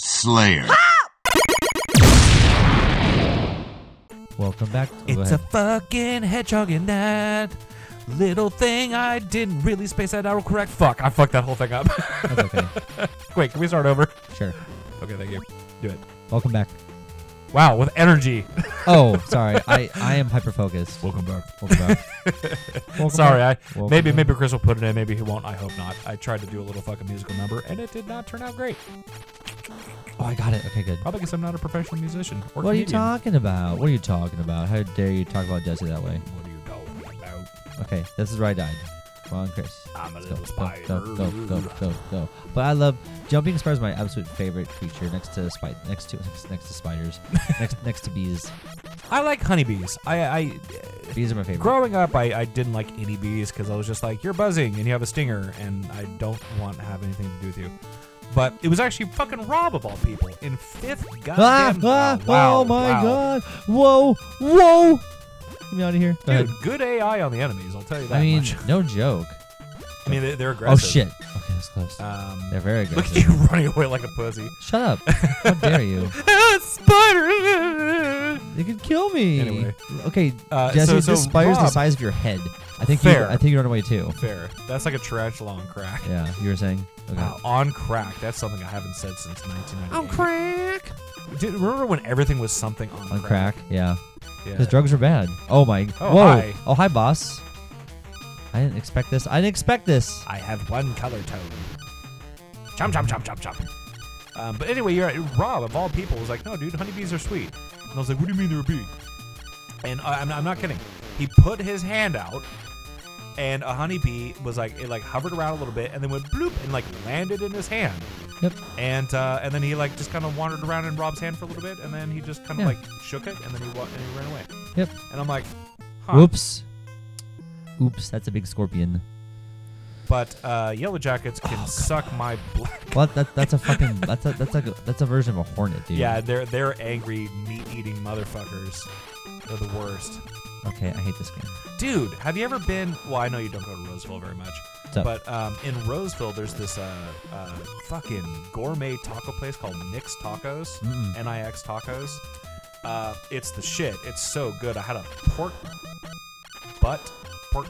Slayer. Help! Welcome back. It's a fucking hedgehog in that little thing. I didn't really space that out correct. Fuck, I fucked that whole thing up. That's okay. Wait, can we start over? Sure. Okay, thank you. Do it. Welcome back. Wow, with energy. Oh, sorry. I am hyper-focused. Welcome back. Welcome back. Welcome sorry. Back. Maybe Chris will put it in. Maybe he won't. I hope not. I tried to do a little fucking musical number, and it did not turn out great. Oh, I got it. Okay, good. Probably because I'm not a professional musician. Or what comedian. Are you talking about? What are you talking about? How dare you talk about Jesse that way? What are you talking about? Okay, this is where I died. Come on, Chris. I'm a little spider. Go. But I love jumping spiders. My absolute favorite creature, next to spiders, next to bees. I like honeybees. Bees are my favorite. Growing up, I didn't like any bees because I was just like, you're buzzing and you have a stinger, and I don't want to have anything to do with you. But it was actually fucking Rob of all people in fifth goddamn. Wow, oh my God! Whoa! Whoa! Get me out of here. Dude, good AI on the enemies, I'll tell you that much. I mean, no joke. I mean, they're aggressive. Oh, shit. Okay, that's close. They're very aggressive. Look at you running away like a pussy. Shut up. How dare you? Spider! They could kill me. Anyway. Okay, Jesse, so this spider's Rob, the size of your head. I think you run away, too. Fair. That's like a tarantula on crack. Yeah, you were saying? Okay. On crack. That's something I haven't said since 1998. On crack! Dude, remember when everything was something on crack? On crack, yeah. Because drugs were bad. Oh my. Oh, whoa. Hi. Oh, hi, boss. I didn't expect this. I have one color tone. Chomp. But anyway, you're right. Rob, of all people, was like, no, dude, honeybees are sweet. And I was like, what do you mean they're a bee? And I'm not kidding. He put his hand out, and a honeybee was like, it like hovered around a little bit, and then went bloop and like landed in his hand. Yep. And then he like just kind of wandered around in Rob's hand for a little bit, and then he just kind of like shook it, and then he ran away. Yep. And I'm like, huh. Oops, that's a big scorpion. But yellow jackets can suck my black. Well, that's a fucking that's a version of a hornet, dude. Yeah, they're angry meat-eating motherfuckers. They're the worst. Okay, I hate this game. Dude, have you ever been? Well, I know you don't go to Roseville very much. But in Roseville, there's this fucking gourmet taco place called Nix Tacos, N-I-X Tacos. It's the shit. It's so good. I had a pork butt. Well, I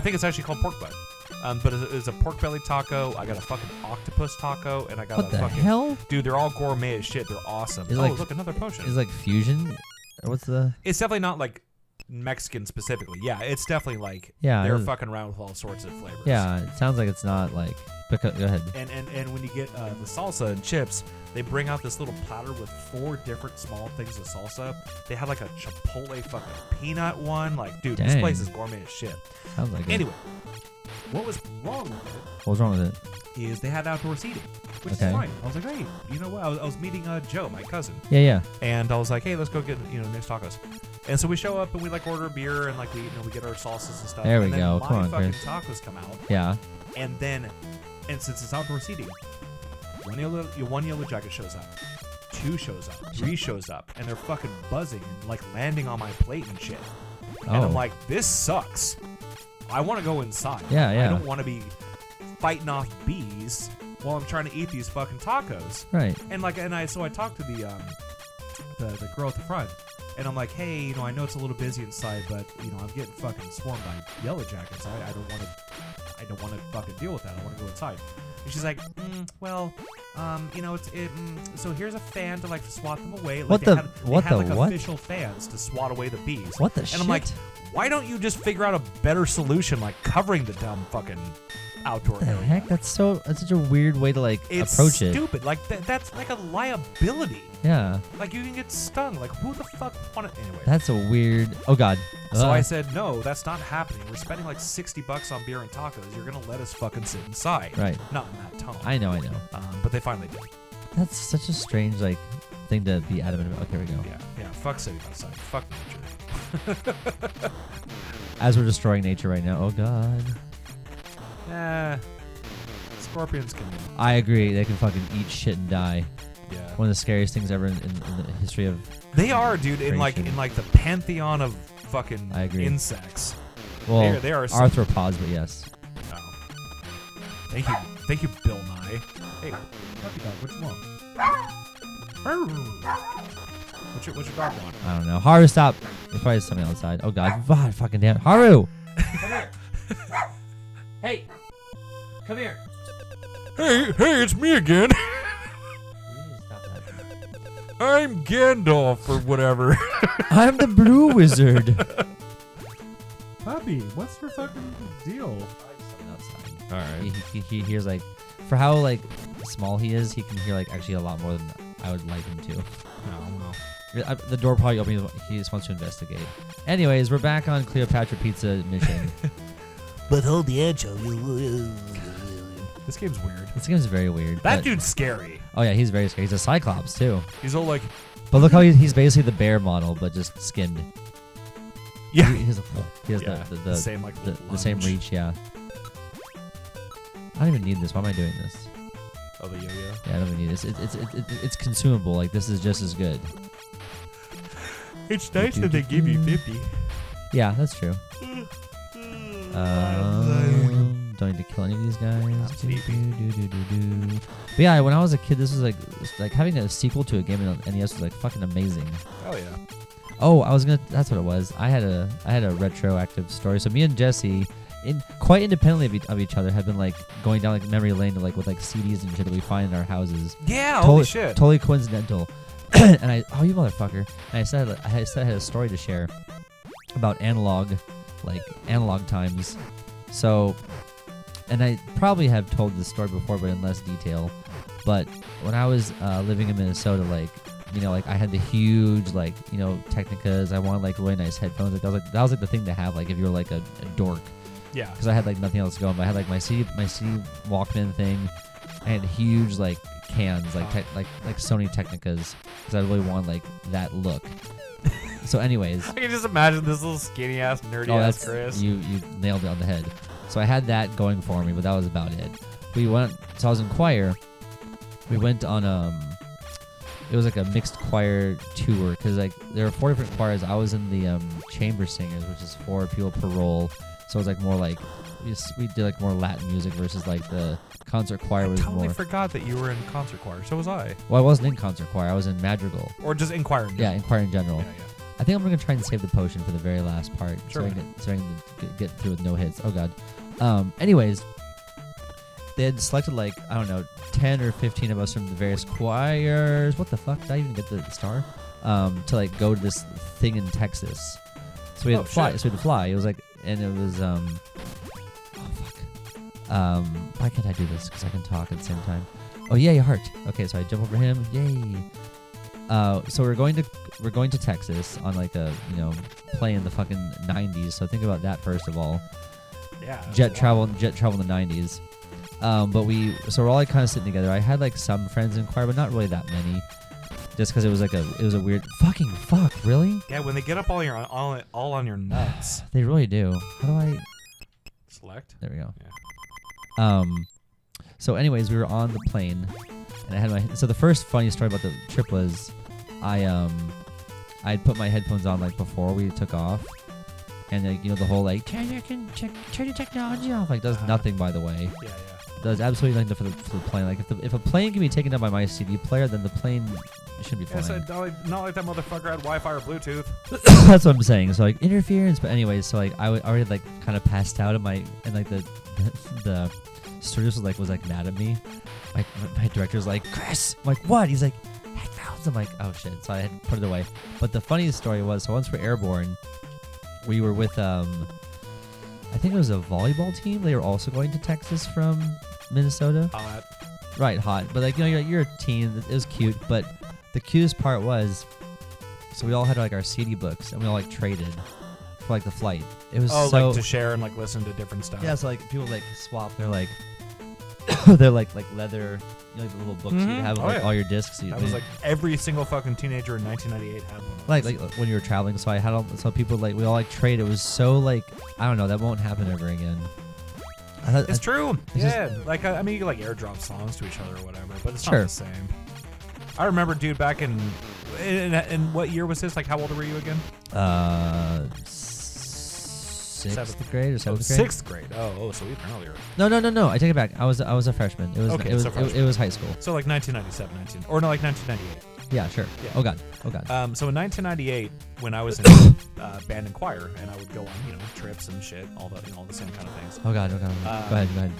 think it's actually called pork butt. But it's a pork belly taco. I got a fucking octopus taco, and I got what the hell? Dude, they're all gourmet as shit. They're awesome. It's look, another potion. It's like fusion. It's definitely not like Mexican specifically. Yeah, it's definitely like they're fucking around with all sorts of flavors. Yeah, it sounds like it's not like... Go ahead. And when you get the salsa and chips, they bring out this little platter with four different small things of salsa. They had like a chipotle fucking peanut one. Like, dude, Dang. This place is gourmet as shit. Sounds like Anyway, what was wrong with it? What was wrong with it? Is they had outdoor seating, which is fine. I was like, hey, you know what? I was meeting Joe, my cousin. Yeah. And I was like, hey, let's go get Nix Tacos. And so we show up and we like order a beer and like we get our salsas and stuff. There we go. Come on, Chris. Then my fucking tacos come out. Yeah. And since it's outdoor seating, one yellow jacket shows up, two shows up, three shows up, and they're fucking buzzing and like landing on my plate and shit. Oh. And I'm like, this sucks. I want to go inside. Yeah. I don't want to be fighting off bees while I'm trying to eat these fucking tacos. Right. And like, so I talked to the girl at the front. And I'm like, hey, I know it's a little busy inside, but I'm getting fucking swarmed by yellow jackets. I don't want to fucking deal with that. I want to go inside. And she's like, so here's a fan to like swat them away. Like, they had official fans to swat away the bees. What the shit? And I'm like, why don't you just figure out a better solution, like covering the dumb fucking outdoor area? What the heck? That's such a weird way to like approach it. It's stupid. Like that's like a liability. Yeah. Like you can get stung. Like who the fuck wanted anyway? That's a weird. Oh god. So I said no, that's not happening. We're spending like $60 on beer and tacos. You're gonna let us fucking sit inside. Right. Not in that tone. I know. But they finally did. That's such a strange like thing to be adamant about. Okay, here we go. Yeah. Fuck sitting outside. Fuck nature. As we're destroying nature right now. Oh god. Nah. Scorpions can. I agree. They can fucking eat shit and die. Yeah. One of the scariest things ever in the history of. They are, dude. Creation. In like the pantheon of fucking insects. Well, they are arthropods, but yes. Oh. Thank you, Bill Nye. Okay. Hey, puppy dog, what do you want? What's your dog want? I don't know. Haru, stop. There's probably something outside. Oh god. God, fucking damn it. Haru! Come here. Hey! Come here. Hey, it's me again. I'm Gandalf or whatever. I'm the blue wizard. Puppy, what's your fucking deal? All right. He hears like, for how like small he is, he can hear like actually a lot more than I would like him to. No, no. The door probably opened. He just wants to investigate. Anyways, we're back on Cleopatra Pizza mission. But hold the edge. This game's weird. This game's very weird. That dude's scary. Oh yeah, he's very scary. He's a cyclops too. He's all like. But look how he's basically the bear model, but just skinned. Yeah. He has the same reach. Yeah. I don't even need this. Why am I doing this? Oh, the yo-yo. Yeah, I don't even need this. It's consumable. Like this is just as good. It's nice that they give you 50. Yeah, that's true. Don't need to kill any of these guys. But yeah, when I was a kid, this was like having a sequel to a game on NES was like fucking amazing. Oh yeah. Oh, I was gonna. That's what it was. I had a retroactive story. So me and Jesse, quite independently of each other, have been like going down like memory lane to like with like CDs and shit that we find in our houses. Yeah, holy shit. Totally coincidental. And oh you motherfucker. And I said I had a story to share about analog times. So. And I probably have told this story before, but in less detail. But when I was living in Minnesota, like, you know, like I had the huge, like, you know, Technicas. I wanted like really nice headphones. Like, that was like the thing to have, like, if you were like a dork. Yeah. Because I had like nothing else going. But I had like my CD Walkman thing. I had huge like cans, like Sony Technicas, because I really wanted like that look. So, anyways, I can just imagine this little skinny ass nerdy ass Chris. You nailed it on the head. So I had that going for me, but that was about it. We went, so I was in choir. We went on, it was like a mixed choir tour, because like there were 4 different choirs. I was in the chamber singers, which is 4 people per role. So it was like more like, we did like more Latin music versus like the concert choir was more. I totally forgot that you were in concert choir. So was I. Well, I wasn't in concert choir. I was in madrigal. Or just in choir in general. Yeah, in choir in general. Yeah, yeah. I think I'm going to try and save the potion for the very last part. Sure. So I can get through with no hits. Oh, God. Anyways, they had selected, like, I don't know, 10 or 15 of us from the various choirs. What the fuck? Did I even get the star? To, like, go to this thing in Texas. So we had to fly. Shit. So we had to fly. It was, like, and it was, oh, fuck. Why can't I do this? Because I can talk at the same time. Oh, yeah, your heart. Okay, so I jump over him. Yay. So we're going to Texas on like a, you know, play in the fucking 90s. So think about that first of all. Yeah. Jet travel in the 90s. But we're all like kind of sitting together. I had like some friends in choir, but not really that many, just because it was a weird fucking fuck. Really? Yeah. When they get up all on your nuts. They really do. How do I select? There we go. Yeah. So anyways, we were on the plane. And I had so the first funny story about the trip was, I had put my headphones on like before we took off, and like, you know, the whole like turn your technology off like does nothing, by the way. Yeah, yeah. Does absolutely nothing for the plane. Like if a plane can be taken up by my CD player, then the plane should be flying. Yeah, so not like that motherfucker had Wi-Fi or Bluetooth. That's what I'm saying. So like interference. But anyways, so like I already like kind of passed out and like the studio was like mad at me. My director's like, Chris! I'm like, what? He's like, headphones. I'm like, oh shit. So I had to put it away. But the funniest story was, so once we're airborne, we were with, I think it was a volleyball team. They were also going to Texas from Minnesota. Hot. Right, hot. But like, you know, you're a teen. It was cute. But the cutest part was, so we all had like our CD books and we all like traded for like the flight. It was so, like to share and like listen to different stuff. Yeah, so like people like swap. They're like, they're like leather, you know, like the little books you have, like all your discs. That was like every single fucking teenager in 1998 had one. Like when you were traveling, so I had all. So people like we all like trade. It was so like I don't know. That won't happen ever again. It's true. It's just, like I mean, you could, like airdrop songs to each other or whatever, but it's not the same. I remember, dude, back in what year was this? Like, how old were you again? sixth grade or seventh grade. Sixth grade. Oh, so even earlier. No. I take it back. I was a freshman. It was okay, it was high school. So like 1997, like 1998. Yeah, sure. Yeah. Oh god. So in 1998, when I was in band and choir, and I would go on trips and shit, all the same kind of things. Oh god. Go ahead.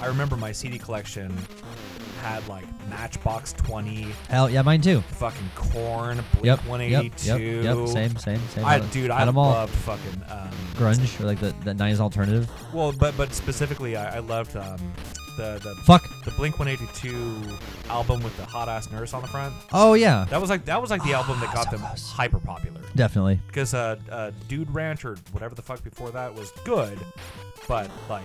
I remember my CD collection had like Matchbox 20. Hell yeah, mine too. Fucking Korn, Blink 182. Yep. Same. I loved fucking grunge or like the 90s alternative. Well, but specifically, I loved the Blink 182 album with the hot ass nurse on the front. Oh yeah, that was like the album that got them hyper popular. Definitely, because Dude Ranch or whatever the fuck before that was good, but like.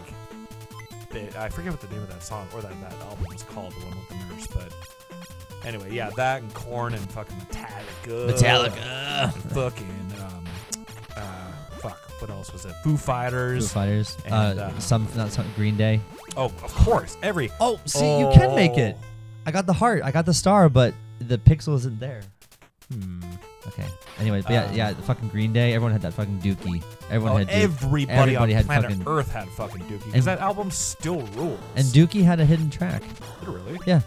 I forget what the name of that song or that album was called, the one with the nurse, but anyway, yeah, that and Korn and fucking Metallica. Fucking what else was it? Foo Fighters. And, Green Day. Oh, of course. You can make it. I got the heart, I got the star, but the pixel isn't there. Okay. Anyway, but yeah, the fucking Green Day. Everyone had that fucking Dookie. Everybody on planet Earth had fucking Dookie. Because that album still rules. And Dookie had a hidden track. Really? Yeah.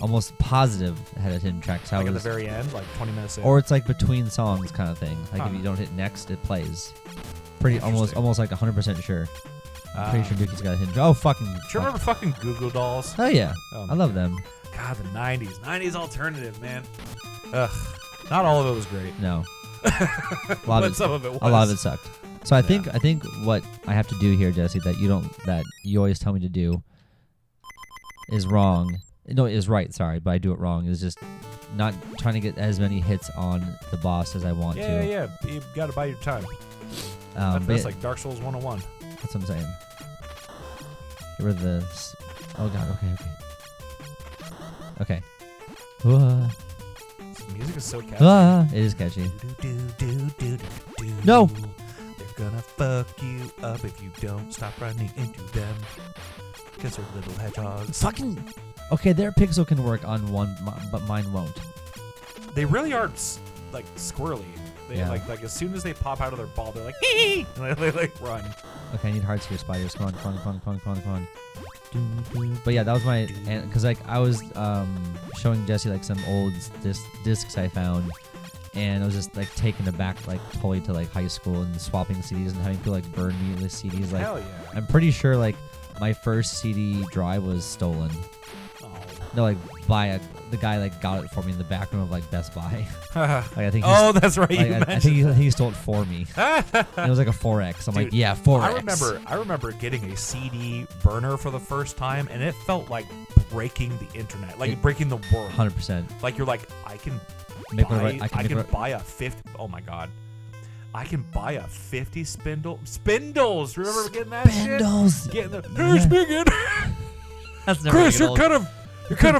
Almost positive it had a hidden track. So like at the very end, like 20 minutes in. Or it's like between songs kind of thing. Like if you don't hit next, it plays. Pretty almost like 100% sure. I'm pretty sure Dookie's got a hidden track. Oh, fucking. Do you remember fucking Goo Goo Dolls? Oh, yeah. I love them. God, the 90s. 90s alternative, man. Ugh. Not all of it was great. No. Some of it was. A lot of it sucked. So I think what I have to do here, Jesse, that you always tell me to do is wrong. No, is right, sorry, but I do it wrong. Is just not trying to get as many hits on the boss as I want to. Yeah. You gotta buy your time. That's like Dark Souls 101. That's what I'm saying. Get rid of this. Oh god, okay. Whoa. Music is so catchy. It is catchy. No! They're gonna fuck you up if you don't stop running into them. Because they're little hedgehogs. Fucking... Okay, their pixel can work on one, but mine won't. They really are, like, squirrely. Like, as soon as they pop out of their ball, they're like, hee! And they, like, run. Okay, I need hearts here, spiders. Come on. But yeah, that was my, because like I was showing Jesse like some old discs I found, and I was just like taken aback like totally to like high school and swapping CDs and having people like burn me with CDs. Like, hell yeah. I'm pretty sure like my first CD drive was stolen. Oh. No, like the guy like got it for me in the back room of like Best Buy. Like, I think. Oh, that's right. Like, I think he stole it for me. It was like a 4X. Dude, like, yeah, 4X. I remember getting a CD burner for the first time, and it felt like breaking the internet, like breaking the world. 100%. Like you're like, oh my god. I can buy a 50 spindle. Spindles. Remember getting that shit? Spindles. Here's big. That's never. Chris, you're kind of. You're kind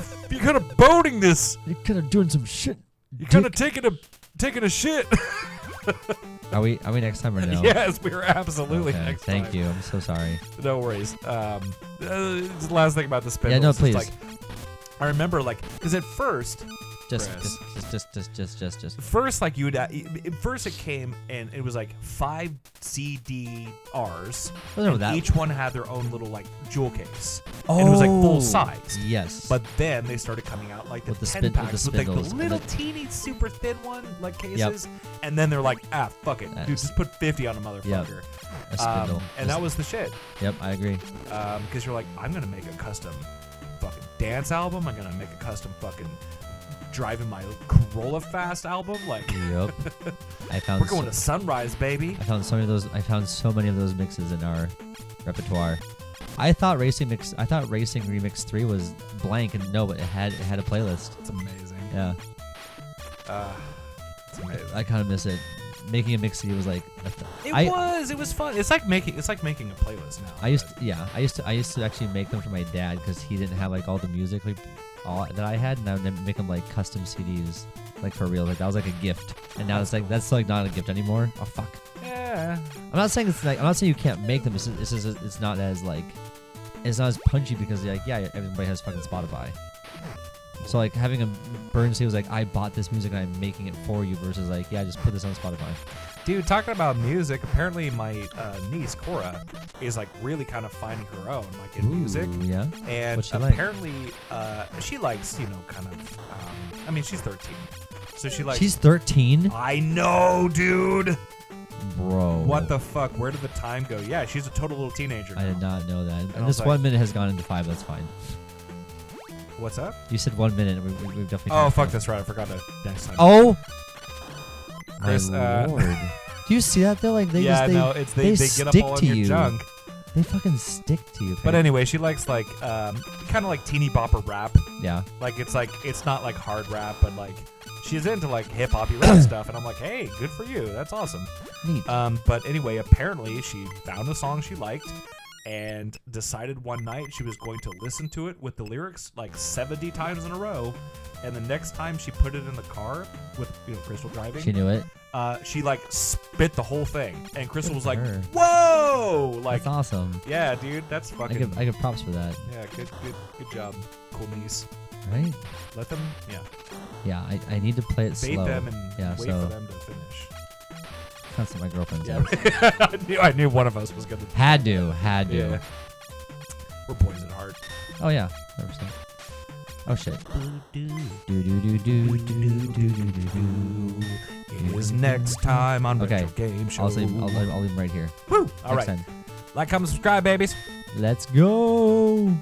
of boating this. You're kind of doing some shit. You're kind of taking a shit. Are we next time or no? Yes, we are absolutely next time. Thank you. I'm so sorry. No worries. The last thing about the spindles. Yeah, no, please. Like, I remember, like, because at first, first, like you would. First, it came and it was like 5 CDRs. Each one had their own little like jewel case. Oh, and it was like full size. Yes. But then they started coming out like the 10 packs with like the little teeny super thin one like cases. Yep. And then they're like, fuck it, dude, just put 50 on a motherfucker. Yep. A spindle. And that was the shit. Yep, I agree. Because you're like, I'm gonna make a custom fucking dance album. I'm gonna make a custom fucking. Driving my Corolla Fast album, like. Yep. We're going to Sunrise, baby. I found so many of those mixes in our repertoire. I thought Racing Remix 3 was blank, and no, but it had a playlist. It's amazing. Yeah. It's amazing. I kind of miss it. Making a mix CD was like. It was fun. It's like making a playlist now. I used to actually make them for my dad because he didn't have like all the music. Like, all that I had, and I would make them like custom CDs, like for real. Like that was like a gift, and now it's like that's like not a gift anymore. Oh fuck. Yeah. I'm not saying you can't make them. It's not as punchy because like everybody has fucking Spotify. So like having a burn CD was like, I bought this music and I'm making it for you, versus like, yeah, I just put this on Spotify. Dude, talking about music, apparently my niece Cora is like really kind of finding her own like in music. Yeah. And she apparently she likes, you know, kind of I mean, she's 13. So she likes. She's 13? I know, dude. Bro. What the fuck? Where did the time go? Yeah, she's a total little teenager now. I did not know that. And this 1 minute has gone into 5. That's fine. What's up? You said 1 minute. We've definitely. Oh, fuck. That's right. I forgot that next time. Oh. Chris, my lord. Do you see that though? Like they yeah, just they, no, it's, they get up all in your junk. They fucking stick to you. Apparently. But anyway, she likes like kind of like teeny bopper rap. Yeah. Like it's not like hard rap, but like. She's into like hip hoppy rap stuff, and I'm like, hey, good for you. That's awesome. Neat. But anyway, apparently she found a song she liked and decided one night she was going to listen to it with the lyrics like 70 times in a row. And the next time she put it in the car with, you know, Crystal driving. She knew it. She like spit the whole thing, and Crystal was like, her. "Whoa!" Like, that's awesome. Yeah, dude, that's fucking. I give props for that. Yeah, good job, cool niece. Right? Let them. Yeah. Yeah, I need to play it slow. Bait them and wait for them to finish. That's what my girlfriend's at. I knew one of us was gonna. Had to. Yeah. We're boys at heart. Oh yeah, 100%. Oh shit. It is next time on Retro Game Show. I'll leave him right here. Woo! All right. Like, comment, subscribe, babies. Let's go.